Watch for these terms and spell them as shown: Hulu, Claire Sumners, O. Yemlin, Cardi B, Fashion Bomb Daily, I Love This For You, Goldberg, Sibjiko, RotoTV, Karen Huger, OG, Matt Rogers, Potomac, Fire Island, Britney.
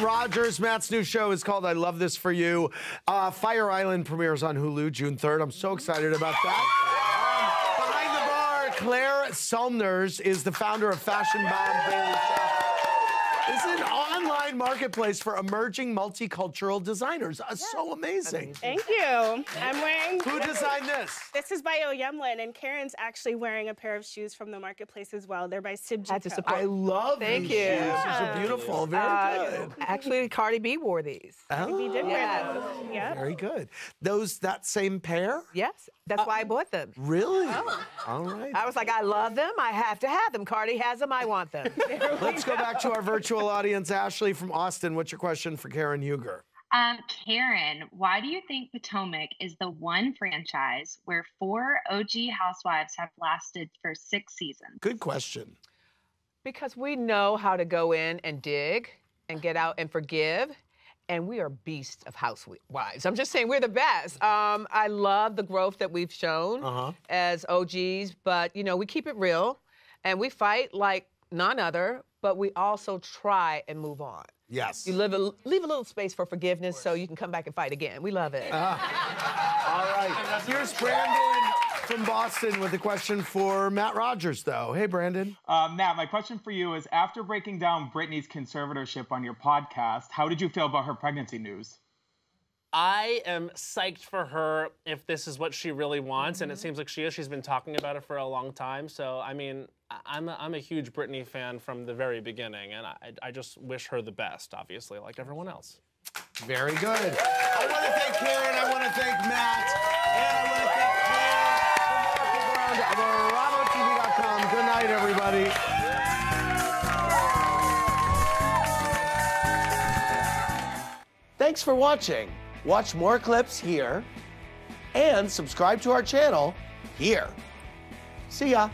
Matt Rogers. Matt's new show is called I Love This For You. Fire Island premieres on Hulu June 3rd. I'm so excited about that. Behind the bar, Claire Sumners is the founder of Fashion Bomb Daily. It's an online marketplace for emerging multicultural designers. So amazing. Thank you. I'm wearing... Who designed this? This is by O. Yemlin, and Karen's actually wearing a pair of shoes from the marketplace as well. They're by Sibjiko. I love these shoes. Yeah. These are beautiful. Very good. Actually, Cardi B wore these. Oh. Cardi B did wear those. Yep. Very good. Those, that same pair? Yes. That's why I bought them. Really? Oh. All right. I was like, I love them. I have to have them. Cardi has them. I want them. Let's go back to our virtual audience. Ashley from Austin, what's your question for Karen Huger? Karen, why do you think Potomac is the one franchise where 4 OG housewives have lasted for 6 seasons? Good question. Because we know how to go in and dig and get out and forgive, and we are beasts of housewives. I'm just saying, we're the best. I love the growth that we've shown as OGs, but, you know, we keep it real, and we fight like none other, but we also try and move on. Yes. You leave a little space for forgiveness so you can come back and fight again. We love it. All right. Here's Brandon from Boston with a question for Matt Rogers, though. Hey, Brandon. Matt, my question for you is, after breaking down Britney's conservatorship on your podcast, how did you feel about her pregnancy news? I am psyched for her if this is what she really wants, and it seems like she is. She's been talking about it for a long time, so, I mean, I'm a huge Britney fan from the very beginning, and I just wish her the best, obviously, like everyone else. Very good. I want to thank Karen, I want to thank Matt, and I want to thank Claire from RotoTV.com. Good night, everybody. Thanks for watching. Watch more clips here and subscribe to our channel here. See ya.